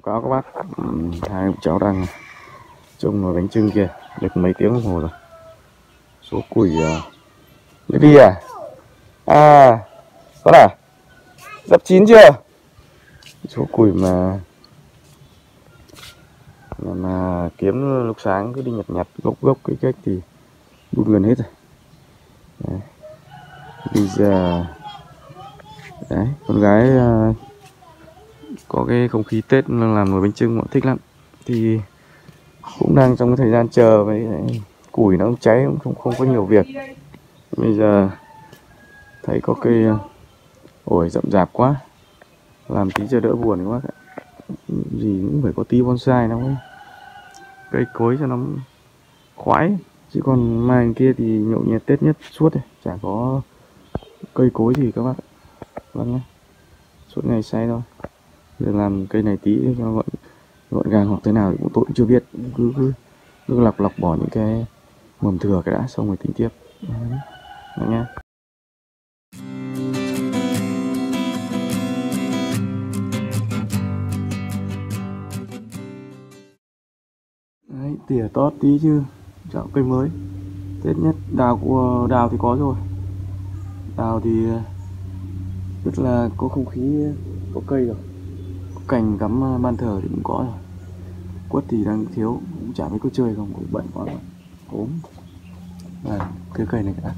cáo các bác, hai cháu đang trông nó bánh trưng kia được mấy tiếng đồng hồ rồi. Số củi mới đi à? À con à, dắp chín chưa? Số củi mà kiếm lúc sáng cứ đi nhặt gốc cái cách thì đun gần hết rồi. Đấy. Bây giờ đấy, con gái có cái không khí Tết làm nồi bánh chưng bọn thích lắm, thì cũng đang trong cái thời gian chờ với củi nó cháy, cũng không có nhiều việc. Bây giờ thấy có cây ổi rậm rạp quá, làm tí cho đỡ buồn quá, gì cũng phải có tí bonsai nó mới cây cối cho nó khoái, chứ còn mai kia thì nhậu nhẹt Tết nhất suốt này, chả có cây cối gì các bác vâng nhé, suốt ngày say thôi. Giờ làm cây này tí cho gọn gàng hoặc thế nào thì cũng tôi cũng chưa biết, cứ lọc bỏ những cái mầm thừa cái đã, xong rồi tính tiếp vâng nhé. Đấy, tỉa tót tí chứ chọn cây mới Tết nhất. Đào thì có rồi, đào thì tức là có không khí, có cây rồi, có cành cắm ban thờ thì cũng có rồi. Quất thì đang thiếu, cũng chả biết có chơi không, cũng bận quá, ốm. À, cái cây này cả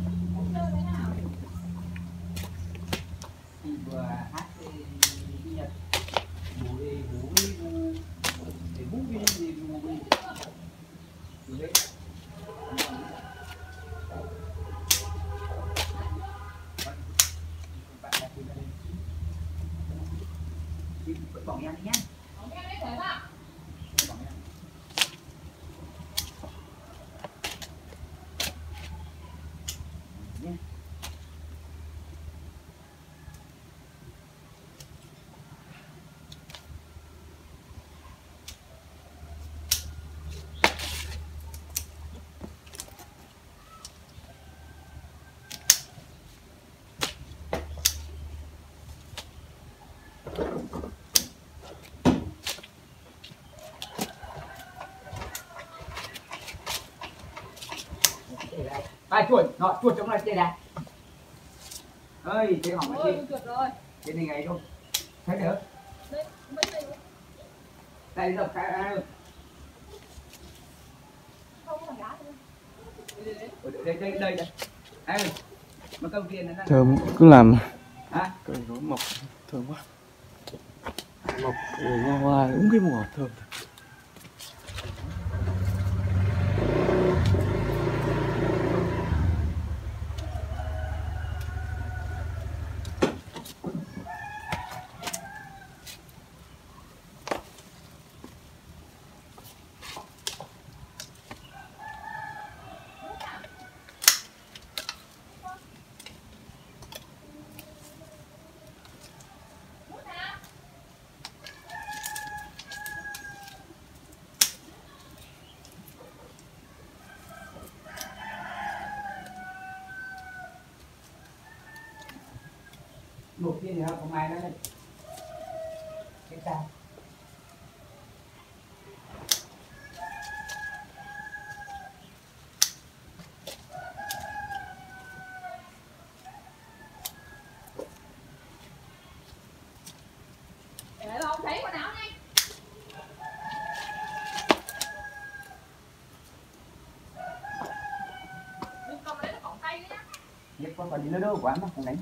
ba chuột, nó chuột trong này đây này. Ơi, thế hỏng rồi. Chuột rồi. Thế này ngày không? Thấy được. Đây, mấy đây. Đây đọc cái ai ơi. Không có đá nữa. Đây. Ai ơi. Mà công viên này. Thơm cứ làm. Hả? Cây nó mọc thơm quá. Mọc hoa hoa đúng cái mùa thơm. Một kia nữa của mày nó lên cái tao không thấy quần áo này. Đừng cầm lấy nó cổng tay nữa nhá. Dẹp con còn gì nữa đâu, quán nó còn đánh.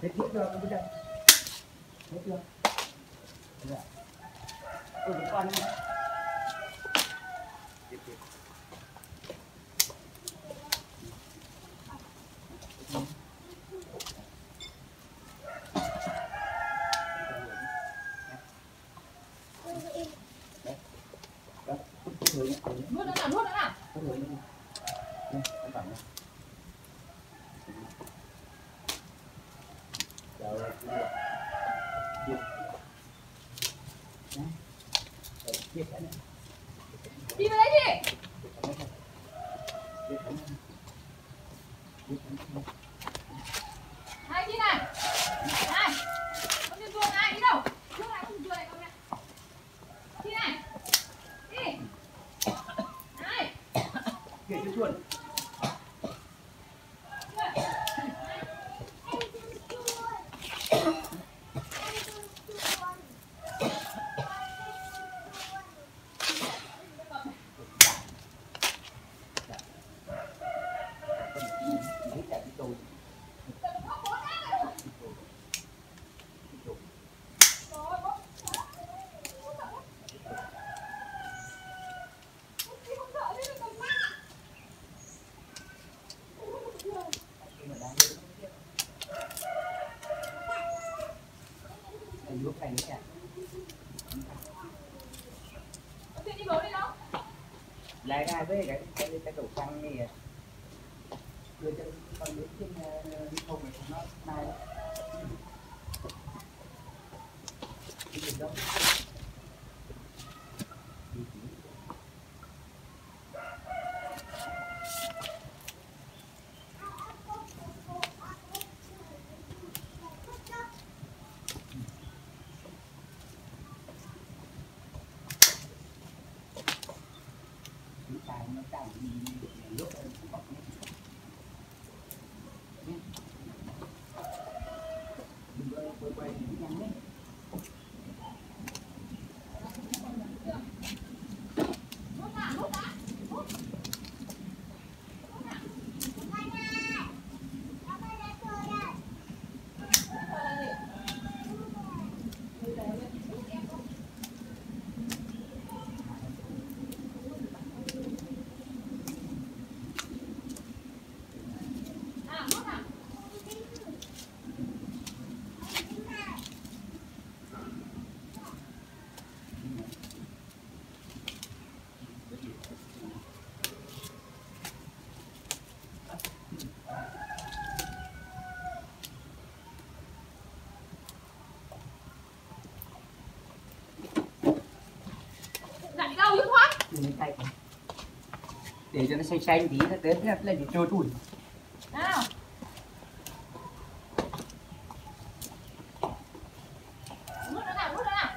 Thấy chưa? Thấy chưa? Dạ. Ôi, con đi. Tiếp Đi vào đây đi. Hai đi này. Này. Không nên buông ai đi đâu. Trước lại không vừa lại không nè. Đi này. Đi. Này. Kể cho chuẩn. Lại ra với cái cầu xăng này đưa cho con đứa trên không này nó mai đó. Đi tìm đâu? Để cho nó xanh xanh tí nó đến là để trôi tủi. Nào. Rút nó nào, rút nó nào.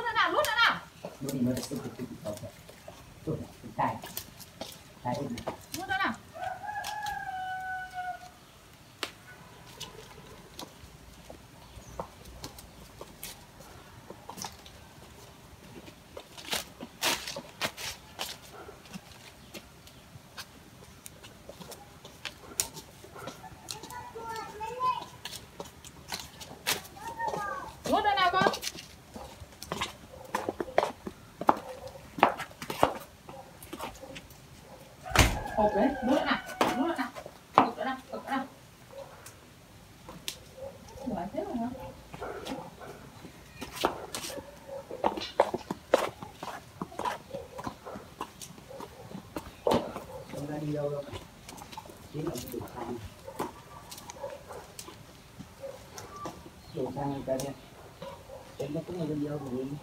Rút nó nào, rút nó nào. Rút thì nó sẽ không được. Tài. Tài ổn. Hộp đấy, bố lại nào, bố lại nào. Cực lại nào, cực lại nào. Ủa, thế rồi hả? Không ra đi đâu đâu. Chính là đủ sang. Đủ sang người ta đi. Chính nó cũng là video của mình.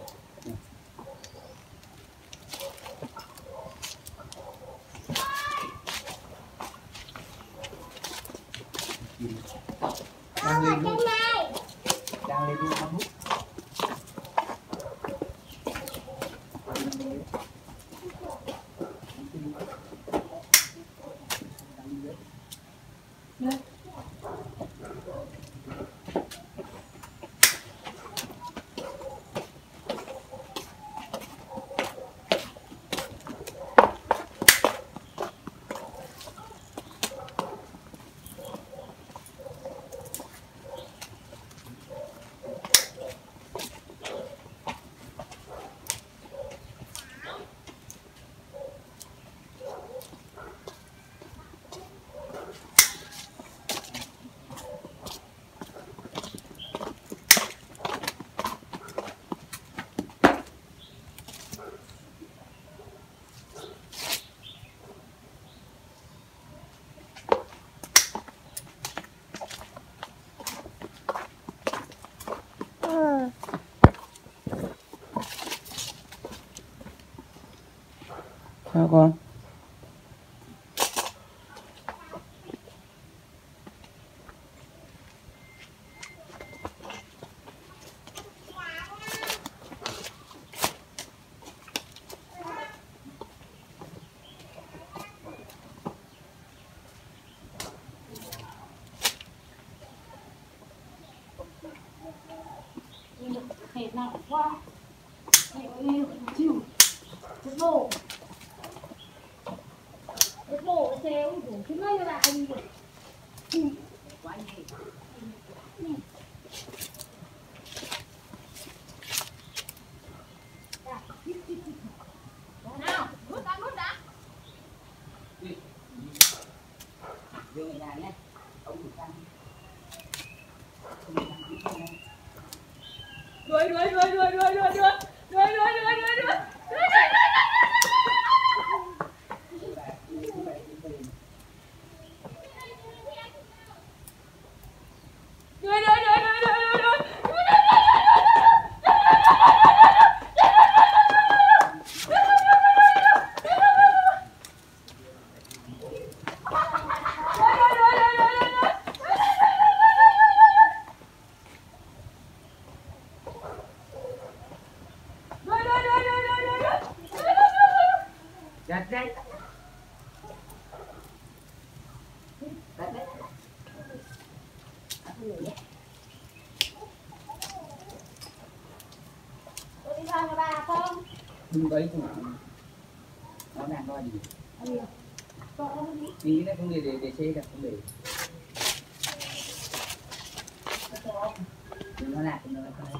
Đang lên luôn, đang lên luôn đang hút. Hãy subscribe cho kênh Ghiền Mì Gõ để không bỏ lỡ 요거 thịt nào quá, thịt yêu chiều, thịt bò, xe ôi dồi, cái này là anh rồi, quá thịt, nào, nuốt đã, về nhà nhé, ông chủ tăng. Không đấy cũng nó làm coi gì tí nó không để xe đặt không để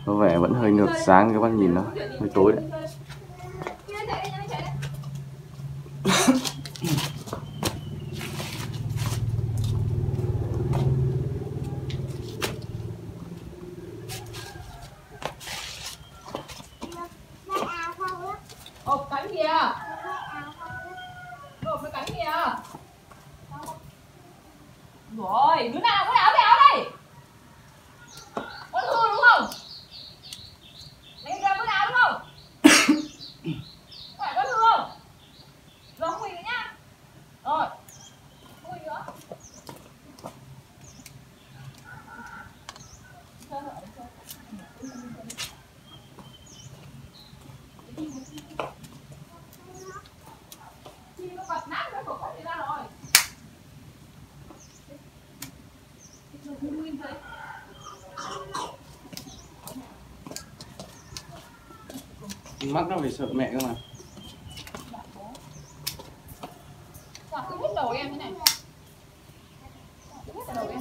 có vẻ vẫn hơi ngược sáng các bạn nhìn nó hơi tối đấy. Cánh kìa, lột cái cánh kìa. Rồi, đứa nào có áo cái áo đây? Có thua đúng không? Lấy ra có áo đúng không? Phải có thua không? Rồi không quỳ nữa nhá. Rồi, không quỳ nữa. Mắt nó phải sợ mẹ cơ mà. Dạ, cứ hút đầu em thế này. Cứ hút đầu em.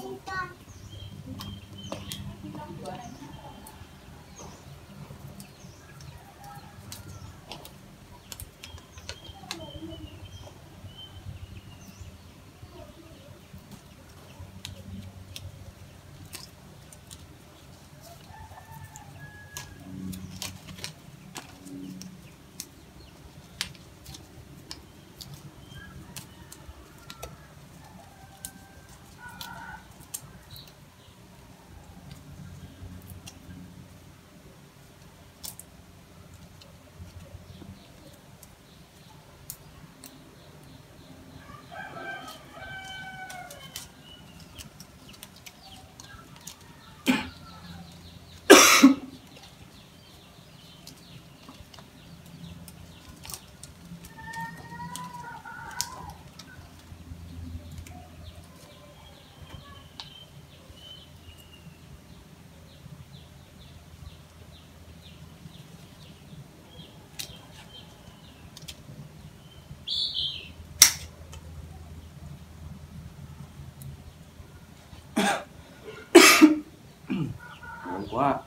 Quá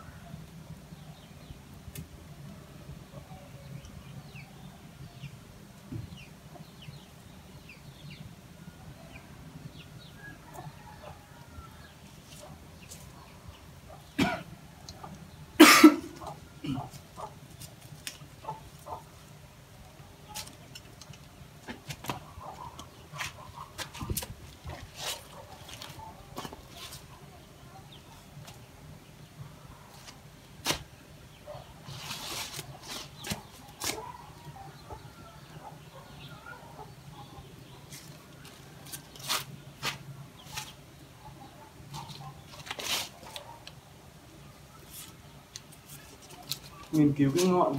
nghiên cứu cái ngọn.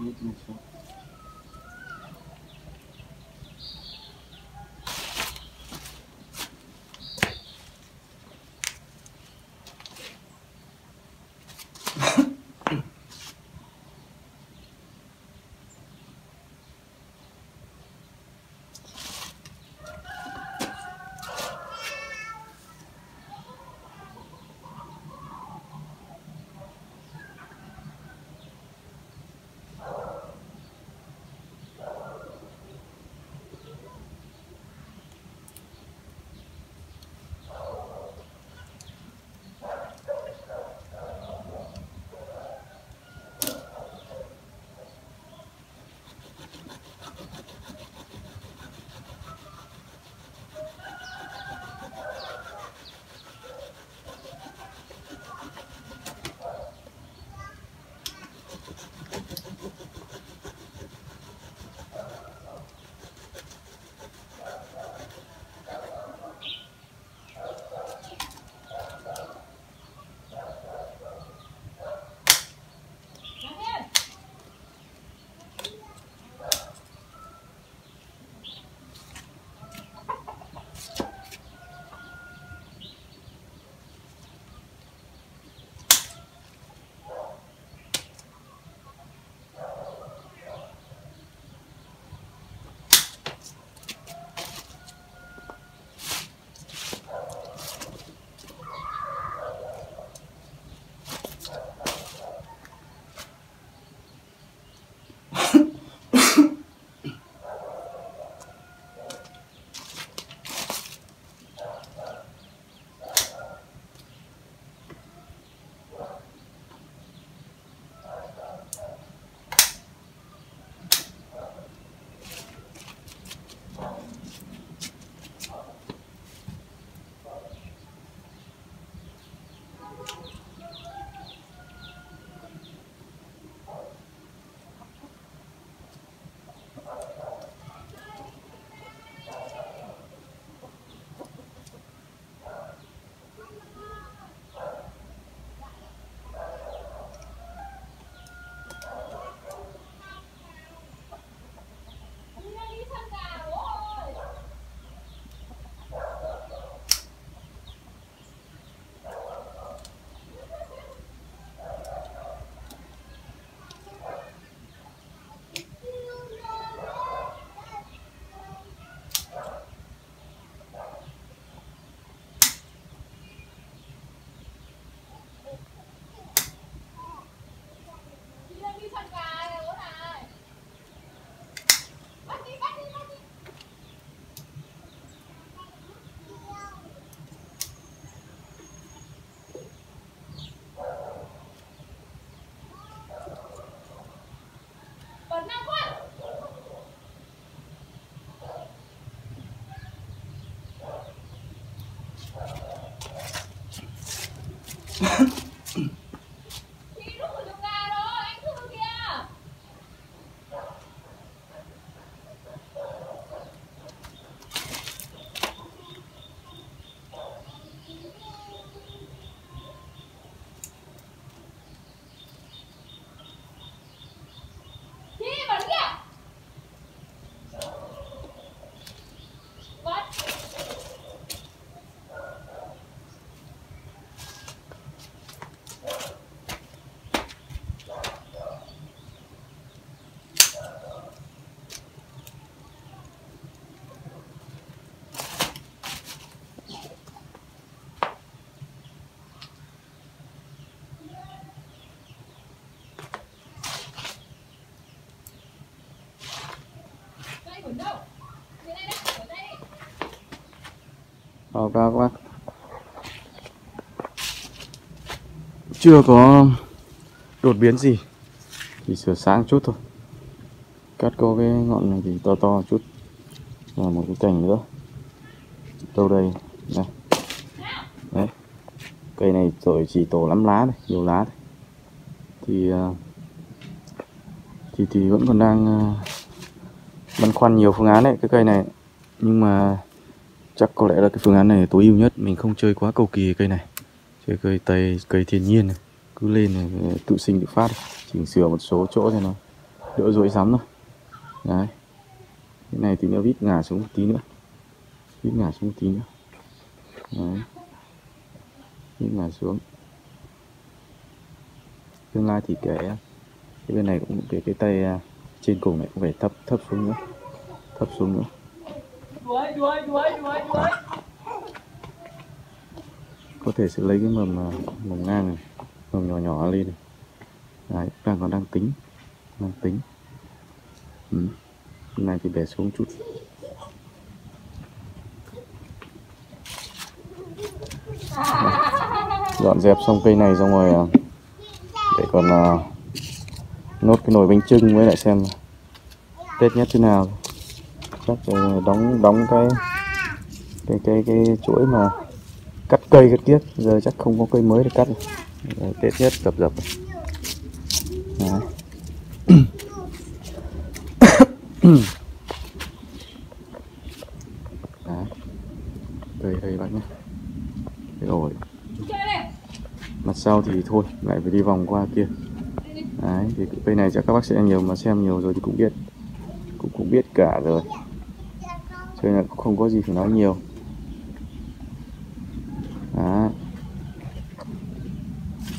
考えてみましょう。Ra các bác chưa có đột biến gì, chỉ sửa sáng chút thôi, cắt có cái ngọn này thì to to chút và một cái cành nữa đâu đây này. Đấy, cây này rồi chỉ tổ lắm lá này, nhiều lá này. Thì vẫn còn đang băn khoăn nhiều phương án đấy cái cây này, nhưng mà chắc có lẽ là cái phương án này tối ưu nhất. Mình không chơi quá cầu kỳ cây này, chơi cây tây, cây thiên nhiên này, cứ lên này, tự sinh tự phát, chỉnh sửa một số chỗ cho nó đỡ rối rắm rồi. Đấy, cái này tí nữa vít ngả xuống một tí nữa, vít ngả xuống một tí nữa. Đấy, vít ngả xuống. Tương lai thì cái bên này cũng cái tay trên cùng này cũng phải thấp thấp xuống nữa, thấp xuống nữa. Đấy. Có thể sẽ lấy cái mầm ngang này, mầm nhỏ nhỏ lên này. Đấy, đang còn đang tính. Cái này thì để xuống chút. Đấy. Dọn dẹp xong cây này xong rồi để còn nốt cái nồi bánh chưng với lại xem Tết nhất thế nào. Chắc đóng cái chuỗi mà cắt cây cắt tiết, giờ chắc không có cây mới để cắt. Rồi, Tết nhất dập. Đấy. Đấy. Đây bạn nhé. Rồi. Mặt sau thì thôi, lại phải đi vòng qua kia. Đấy, thì cây này chắc các bác sẽ nhiều mà xem nhiều rồi thì cũng biết. Cũng biết cả rồi. Cho nên là cũng không có gì phải nói nhiều. Đó.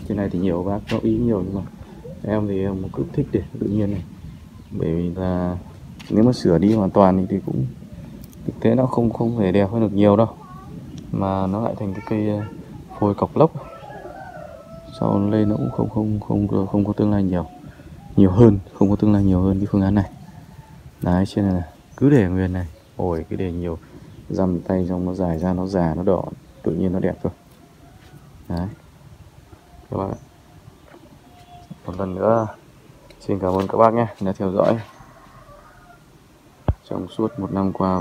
Cái này thì nhiều bác có ý nhiều nhưng mà em thì em cứ thích để tự nhiên này, bởi vì là nếu mà sửa đi hoàn toàn thì cũng thực tế nó không thể đẹp hơn được nhiều đâu, mà nó lại thành cái cây phôi cọc lốc, sau lên nó cũng không có tương lai nhiều hơn, không có tương lai nhiều hơn cái phương án này. Đấy, cho nên là cứ để nguyên này, ổi cứ để nhiều dằm tay trong nó dài ra, nó già nó đỏ tự nhiên nó đẹp thôi. Đấy các bạn ạ. Một lần nữa xin cảm ơn các bác nhé đã theo dõi trong suốt một năm qua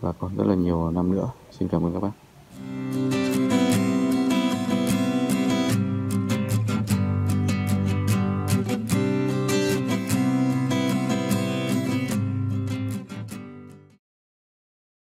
và còn rất là nhiều năm nữa. Xin cảm ơn các bác.